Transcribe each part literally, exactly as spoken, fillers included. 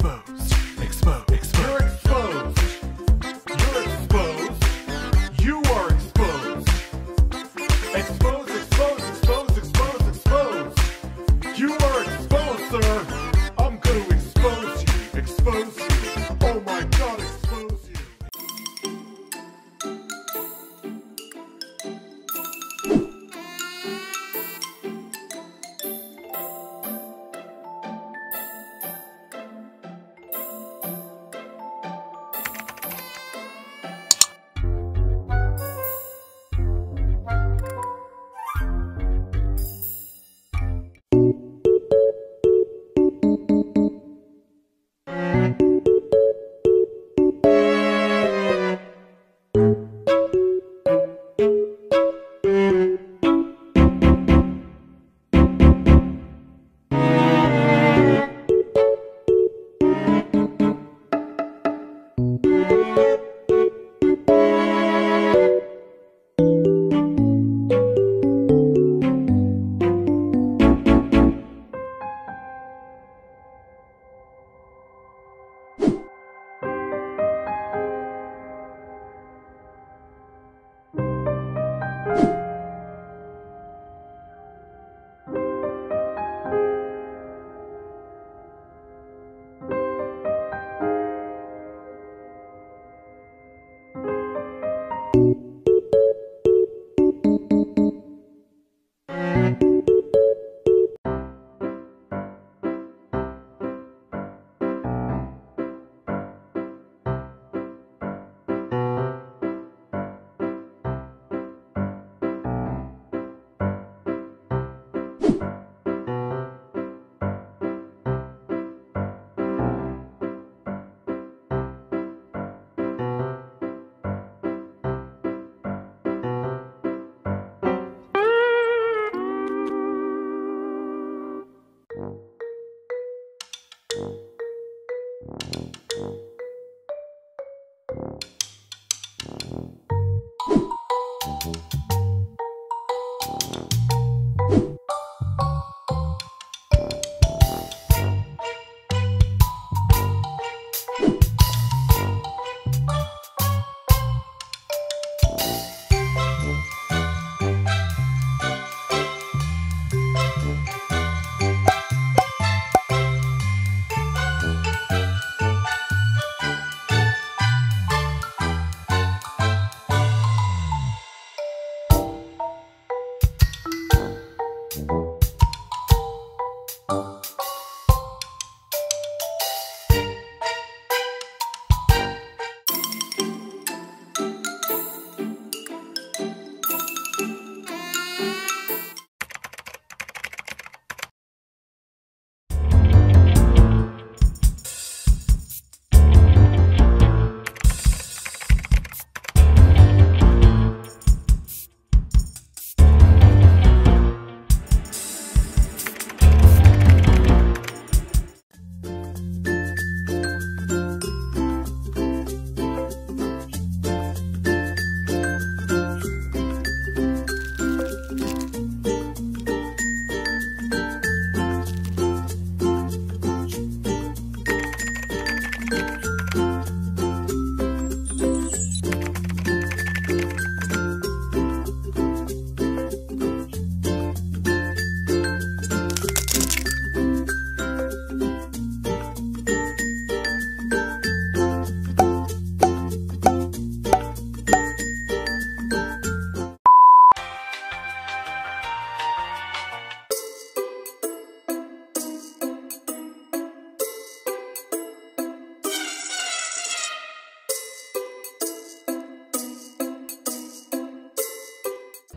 exposed. Exposed. Exposed. You're exposed. You're exposed. You are exposed. Exposed, exposed, exposed, exposed, exposed. You are exposed, sir. I'm gonna expose you. Expose you. Oh my god, expose you.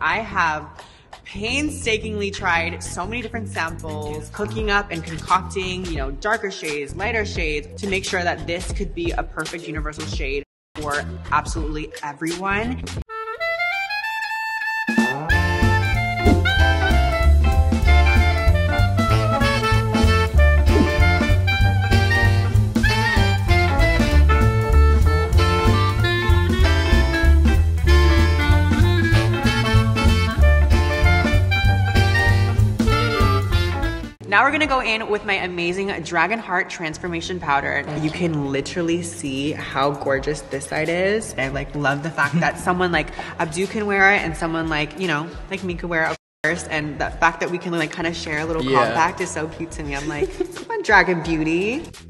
I have painstakingly tried so many different samples, cooking up and concocting, you know, darker shades, lighter shades, to make sure that this could be a perfect universal shade for absolutely everyone. Now we're gonna go in with my amazing Dragon Heart transformation powder. You can literally see how gorgeous this side is. I like love the fact that someone like Abdu can wear it and someone like, you know, like me could wear it. And the fact that we can like kind of share a little yeah. compact is so cute to me. I'm like, come on, Dragon Beauty.